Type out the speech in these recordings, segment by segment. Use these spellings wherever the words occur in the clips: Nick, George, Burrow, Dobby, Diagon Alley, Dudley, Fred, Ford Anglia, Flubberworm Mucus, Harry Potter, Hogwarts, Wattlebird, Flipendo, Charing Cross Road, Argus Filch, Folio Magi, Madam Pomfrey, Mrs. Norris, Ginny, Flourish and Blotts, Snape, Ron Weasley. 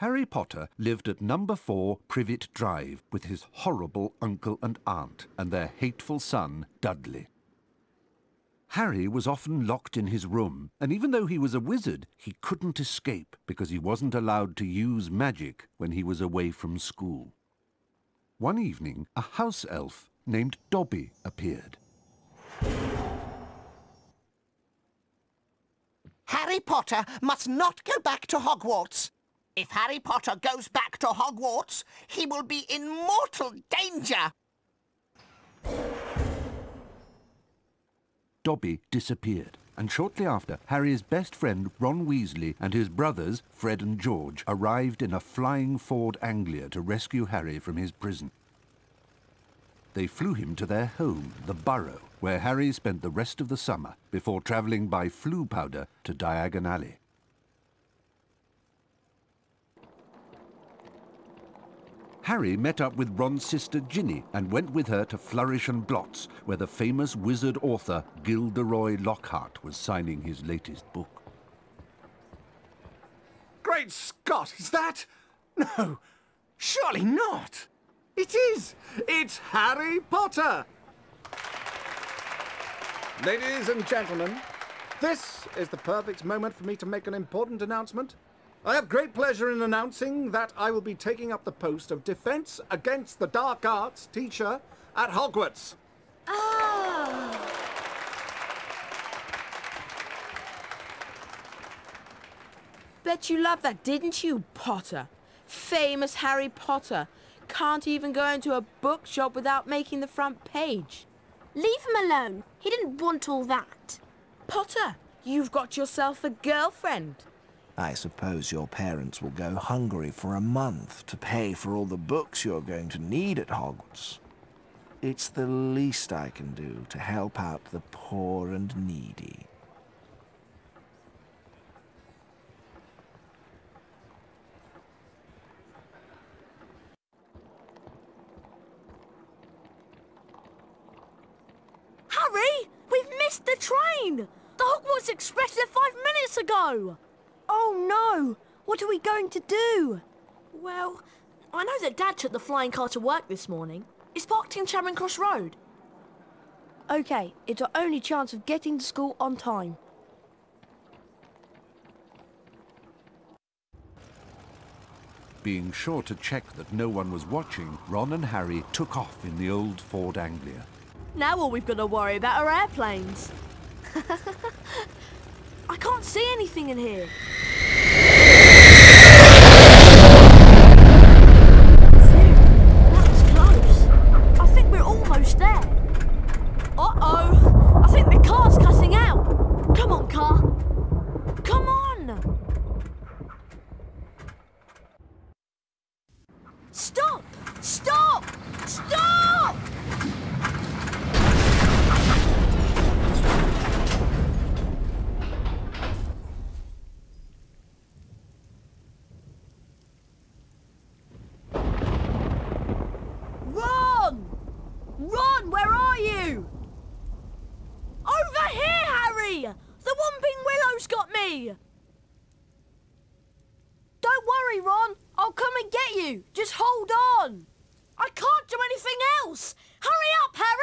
Harry Potter lived at number 4 Privet Drive with his horrible uncle and aunt and their hateful son, Dudley. Harry was often locked in his room, and even though he was a wizard, he couldn't escape because he wasn't allowed to use magic when he was away from school. One evening, a house elf named Dobby appeared. Harry Potter must not go back to Hogwarts. If Harry Potter goes back to Hogwarts, he will be in mortal danger. Dobby disappeared, and shortly after, Harry's best friend Ron Weasley and his brothers, Fred and George, arrived in a flying Ford Anglia to rescue Harry from his prison. They flew him to their home, the Burrow, where Harry spent the rest of the summer before travelling by flue powder to Diagon Alley. Harry met up with Ron's sister Ginny and went with her to Flourish and Blotts, where the famous wizard author Gilderoy Lockhart was signing his latest book. Great Scott, is that? No, surely not. It is. It's Harry Potter. Ladies and gentlemen, this is the perfect moment for me to make an important announcement. I have great pleasure in announcing that I will be taking up the post of Defense Against the Dark Arts teacher at Hogwarts. Oh. Bet you loved that, didn't you, Potter? Famous Harry Potter. Can't even go into a bookshop without making the front page. Leave him alone. He didn't want all that. Potter, you've got yourself a girlfriend. I suppose your parents will go hungry for a month to pay for all the books you're going to need at Hogwarts. It's the least I can do to help out the poor and needy. The train! The Hogwarts Express left 5 minutes ago! Oh no! What are we going to do? Well, I know that Dad took the flying car to work this morning. It's parked in Charing Cross Road. OK, it's our only chance of getting to school on time. Being sure to check that no one was watching, Ron and Harry took off in the old Ford Anglia. Now all we've got to worry about are airplanes. I can't see anything in here. That was close. I think we're almost there. Uh-oh. I think the car's cutting out. Come on, car. Come on. Stop! Stop! Stop! Ron, where are you? Over here, Harry! The Whomping Willow's got me! Don't worry, Ron. I'll come and get you. Just hold on. I can't do anything else. Hurry up, Harry!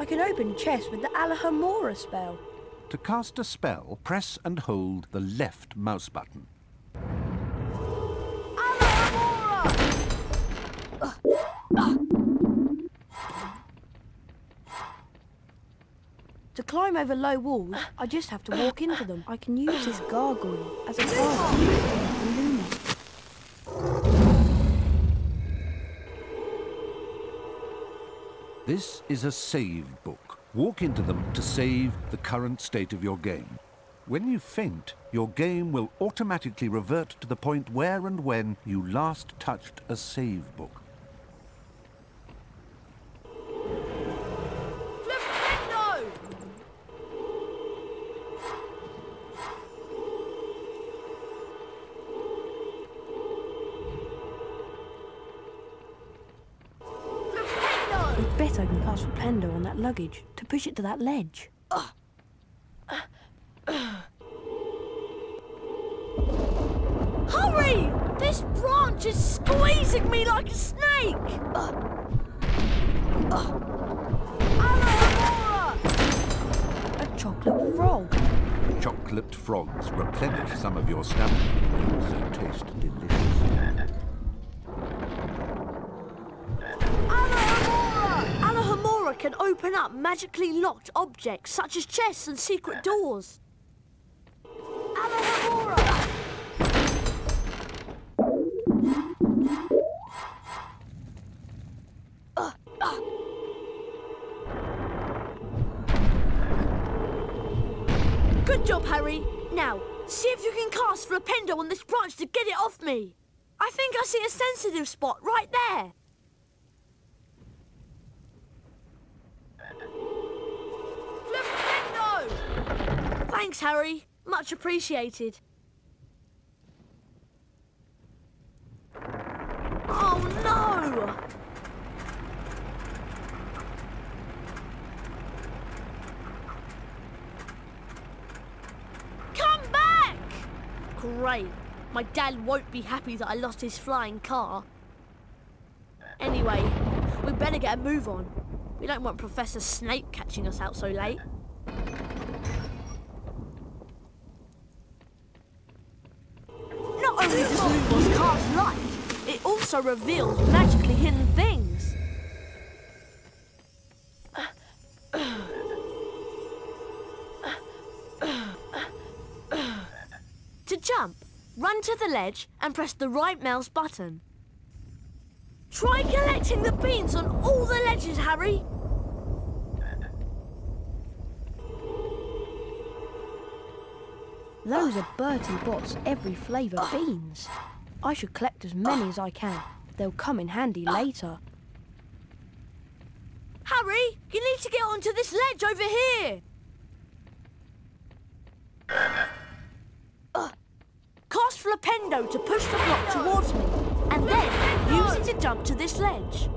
I can open chests with the Alohomora spell. To cast a spell, press and hold the left mouse button. Alohomora! To climb over low walls, I just have to walk into them. I can use this gargoyle as a gargoyle. This is a save book. Walk into them to save the current state of your game. When you faint, your game will automatically revert to the point where and when you last touched a save book. Flipendo! Flipendo! You'd bet I can pass Flipendo on that luggage to push it to that ledge. Ugh. Hurry! This branch is squeezing me like a snake! Alohomora! A chocolate frog. Chocolate frogs replenish some of your stomach. They also taste delicious. Can open up magically locked objects such as chests and secret doors. Alohomora! Good job, Harry. Now, see if you can cast Flipendo on this branch to get it off me. I think I see a sensitive spot right there. Thanks, Harry. Much appreciated. Oh, no! Come back! Great. My dad won't be happy that I lost his flying car. Anyway, we'd better get a move on. We don't want Professor Snape catching us out so late. Not only does Lumo's cast light, it also reveals magically hidden things. To jump, run to the ledge and press the right mouse button. Try collecting the beans on all the ledges, Harry. Those are Bertie Bott's every flavour beans. I should collect as many as I can. They'll come in handy later. Harry, you need to get onto this ledge over here. Cast Flipendo to push the block towards me, and then use it to jump to this ledge.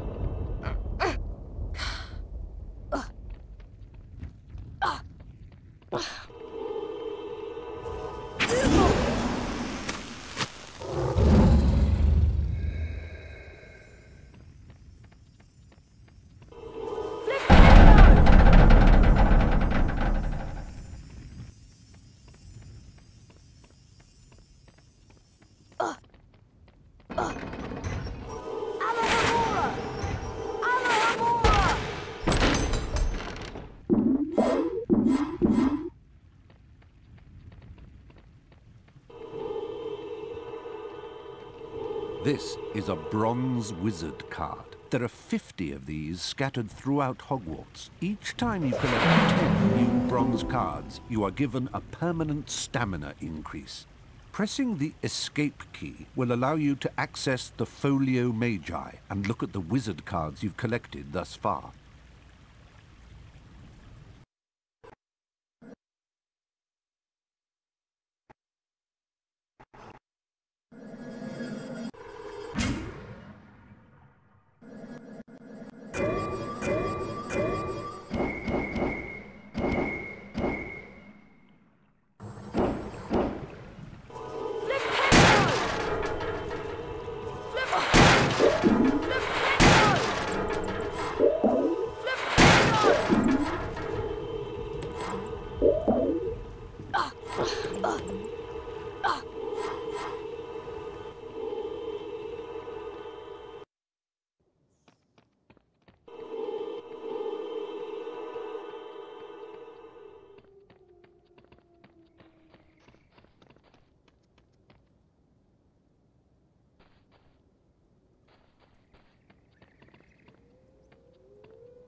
This is a bronze wizard card. There are 50 of these scattered throughout Hogwarts. Each time you collect 10 new bronze cards, you are given a permanent stamina increase. Pressing the escape key will allow you to access the Folio Magi and look at the wizard cards you've collected thus far.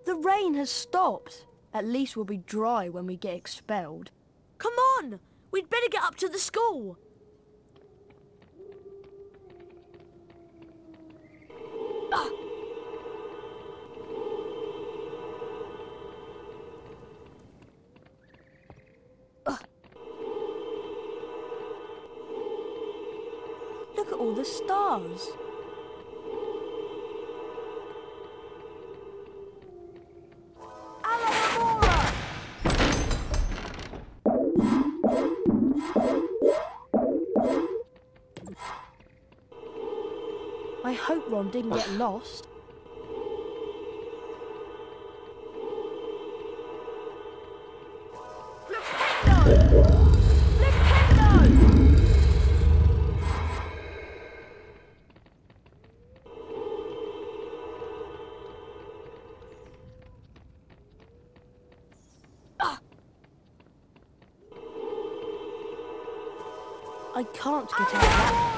The rain has stopped. At least we'll be dry when we get expelled. Come on! We'd better get up to the school. Ah. Ah. Look at all the stars. Ron didn't get lost. Flipendo! Flipendo! I can't get out of that.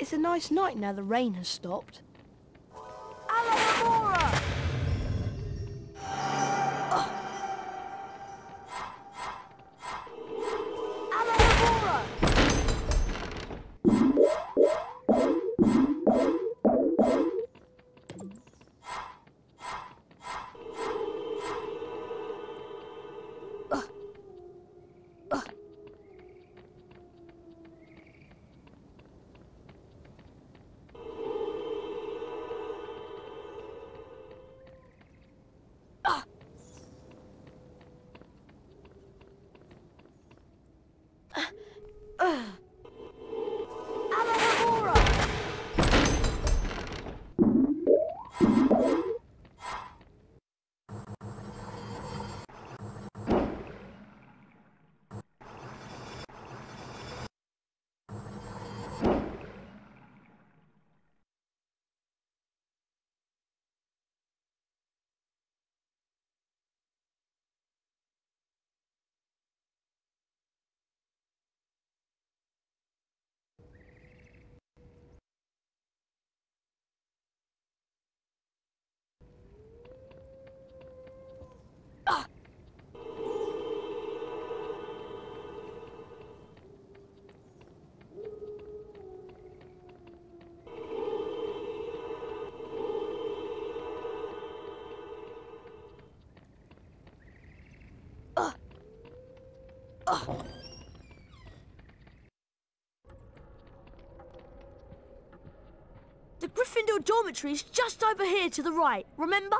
It's a nice night now the rain has stopped. Alohomora! Oh. Alohomora! Oh. The Gryffindor dormitory is just over here to the right, remember?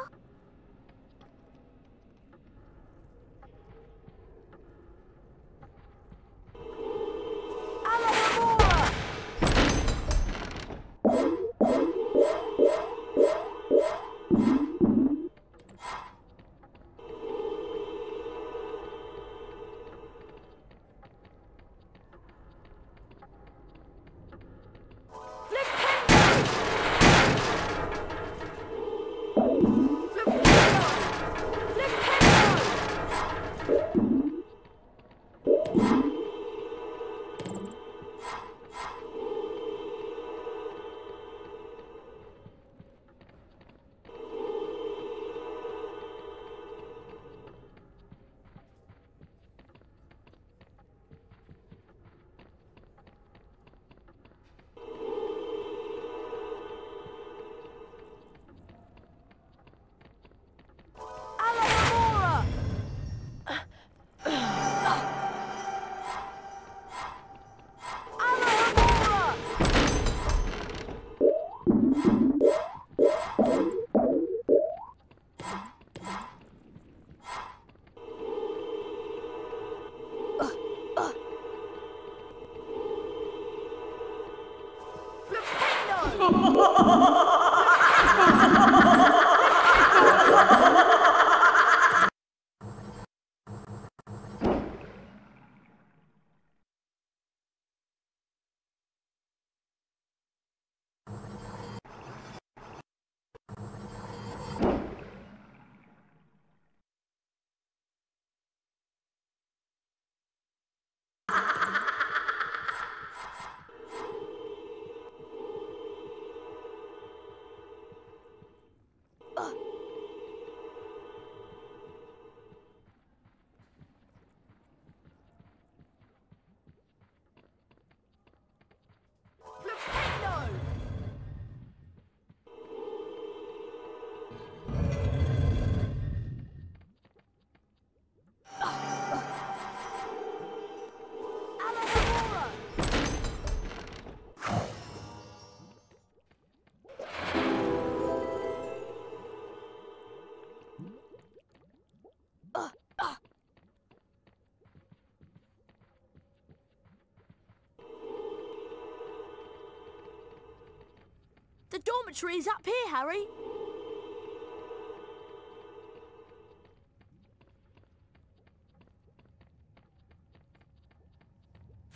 dormitory is up here, Harry.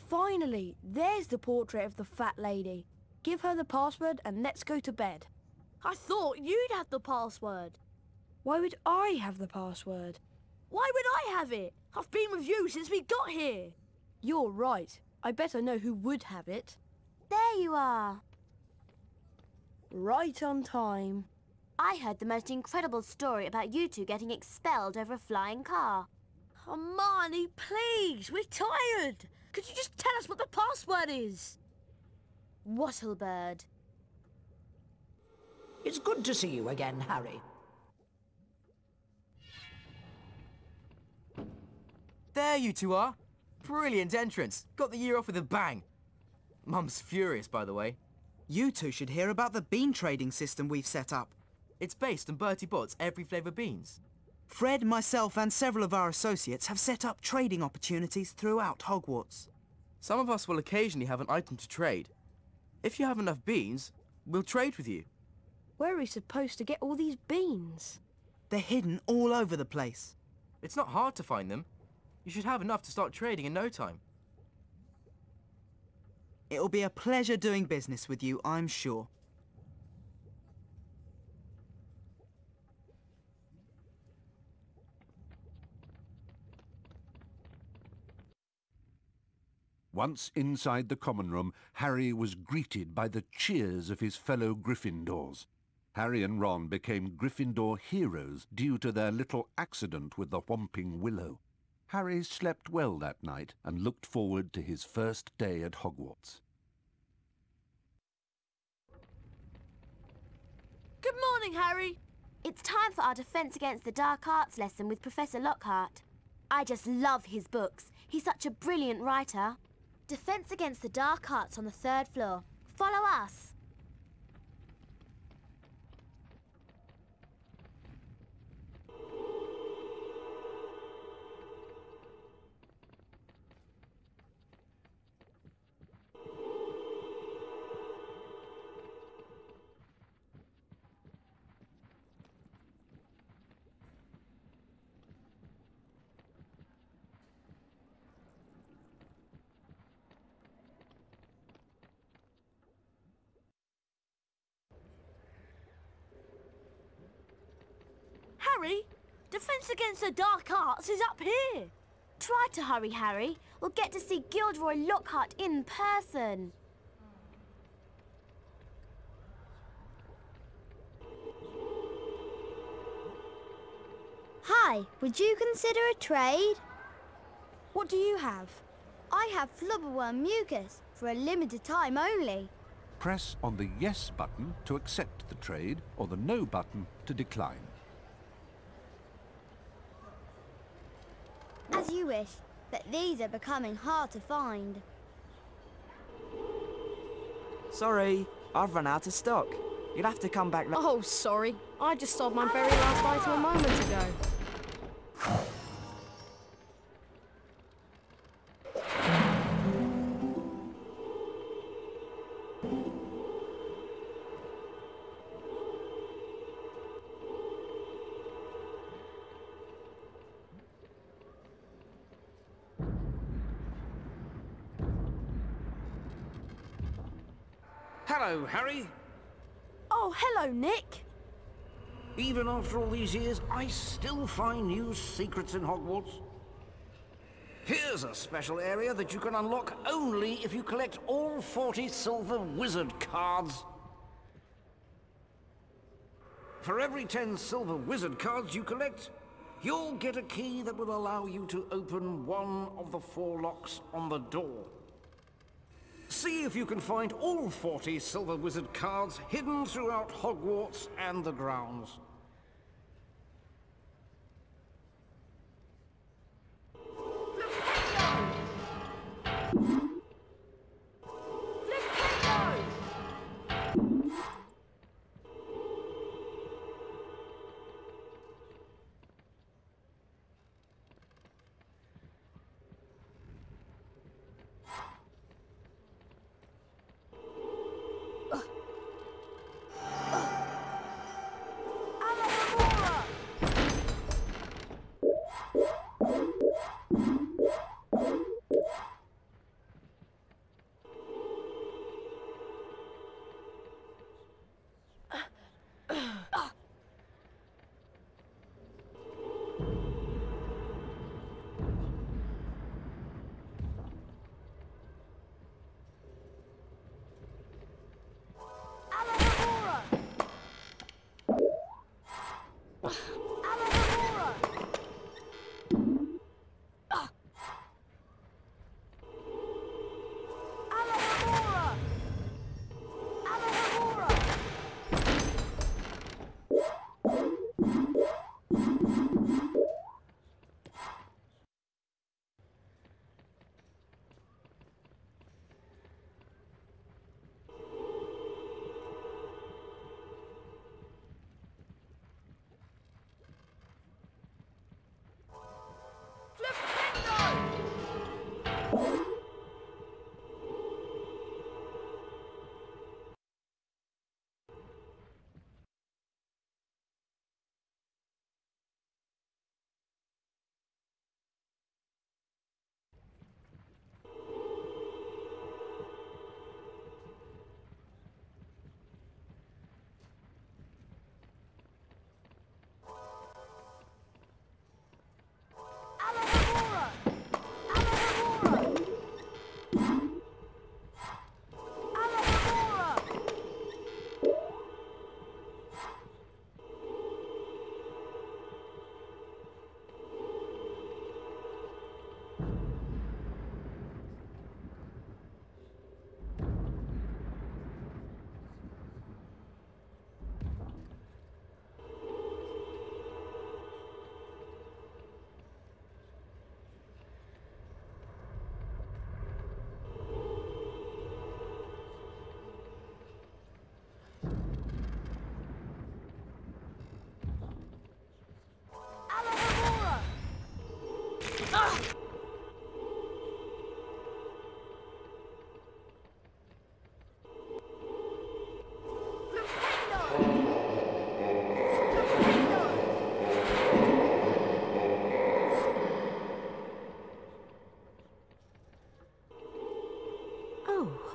Finally, there's the portrait of the fat lady. Give her the password and let's go to bed. I thought you'd have the password. Why would I have the password? Why would I have it? I've been with you since we got here. You're right. I better know who would have it. There you are. Right on time. I heard the most incredible story about you two getting expelled over a flying car. Hermione, please, we're tired. Could you just tell us what the password is? Wattlebird. It's good to see you again, Harry. There you two are. Brilliant entrance. Got the year off with a bang. Mum's furious, by the way. You two should hear about the bean trading system we've set up. It's based on Bertie Bott's every flavour beans. Fred, myself and several of our associates have set up trading opportunities throughout Hogwarts. Some of us will occasionally have an item to trade. If you have enough beans, we'll trade with you. Where are we supposed to get all these beans? They're hidden all over the place. It's not hard to find them. You should have enough to start trading in no time. It'll be a pleasure doing business with you, I'm sure. Once inside the common room, Harry was greeted by the cheers of his fellow Gryffindors. Harry and Ron became Gryffindor heroes due to their little accident with the Whomping Willow. Harry slept well that night and looked forward to his first day at Hogwarts. Good morning, Harry. It's time for our Defence Against the Dark Arts lesson with Professor Lockhart. I just love his books. He's such a brilliant writer. Defence Against the Dark Arts on the 3rd floor. Follow us. Defence Against the Dark Arts is up here. Try to hurry, Harry. We'll get to see Gilderoy Lockhart in person. Hi, would you consider a trade? What do you have? I have Flubberworm Mucus for a limited time only. Press on the Yes button to accept the trade or the No button to decline. As you wish, but these are becoming hard to find. Sorry, I've run out of stock. You'll have to come back. Oh, sorry. I just sold my very last item a moment ago. Hello, Harry. Oh, hello, Nick. Even after all these years, I still find new secrets in Hogwarts. Here's a special area that you can unlock only if you collect all 40 silver wizard cards. For every 10 silver wizard cards you collect, you'll get a key that will allow you to open one of the 4 locks on the door. See if you can find all 40 silver wizard cards hidden throughout Hogwarts and the grounds. Flipendo! Flipendo!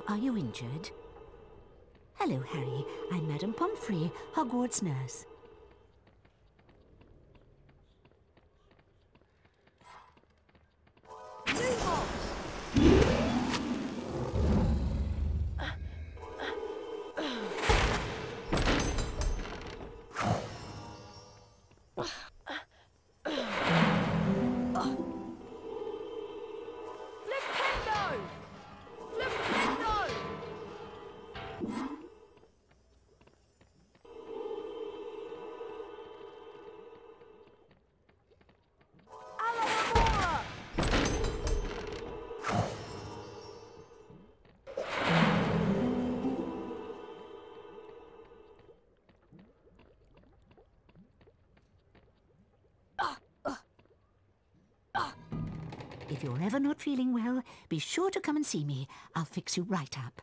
Are you injured? Hello, Harry. I'm Madam Pomfrey, Hogwarts nurse. If you're ever not feeling well, be sure to come and see me. I'll fix you right up.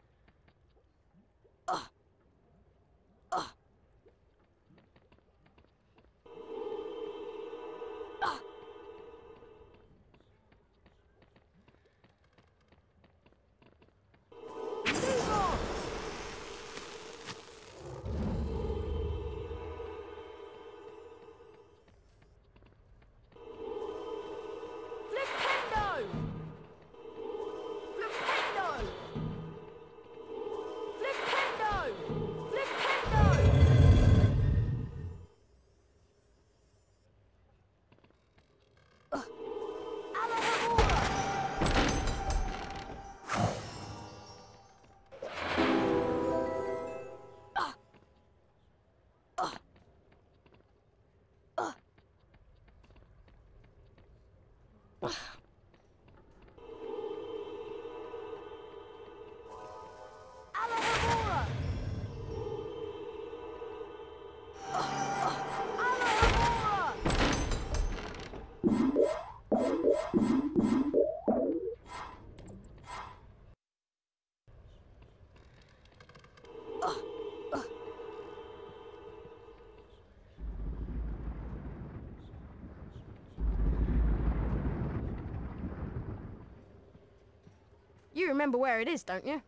You remember where it is, don't you?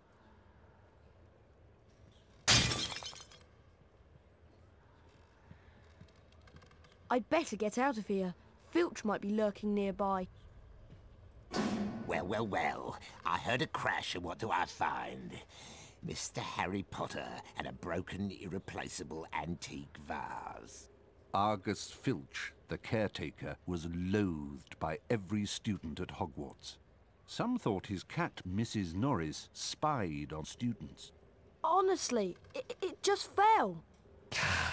I'd better get out of here. Filch might be lurking nearby. Well, well, well. I heard a crash, and what do I find? Mr. Harry Potter and a broken, irreplaceable antique vase. Argus Filch, the caretaker, was loathed by every student at Hogwarts. Some thought his cat, Mrs. Norris, spied on students. Honestly, it just fell. Come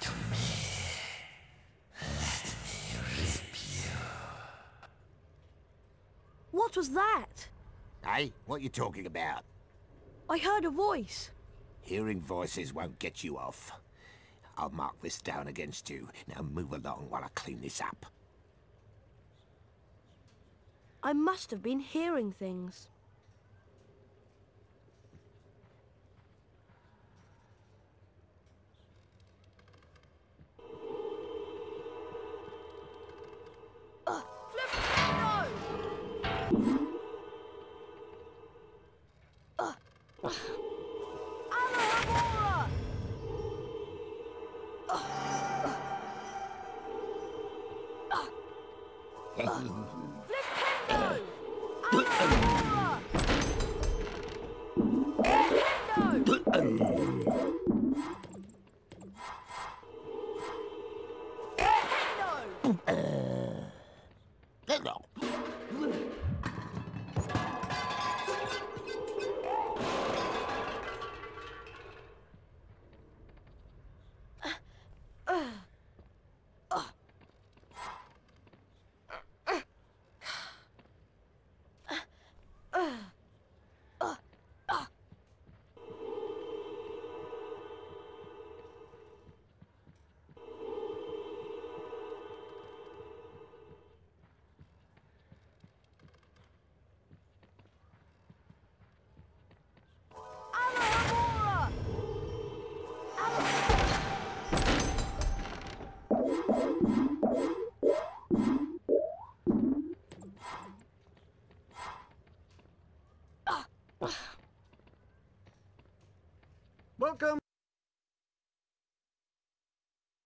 to me. Let me rip you. What was that? Hey, what are you talking about? I heard a voice. Hearing voices won't get you off. I'll mark this down against you. Now move along while I clean this up. I must have been hearing things. Flipendo! Alohomora! Hello.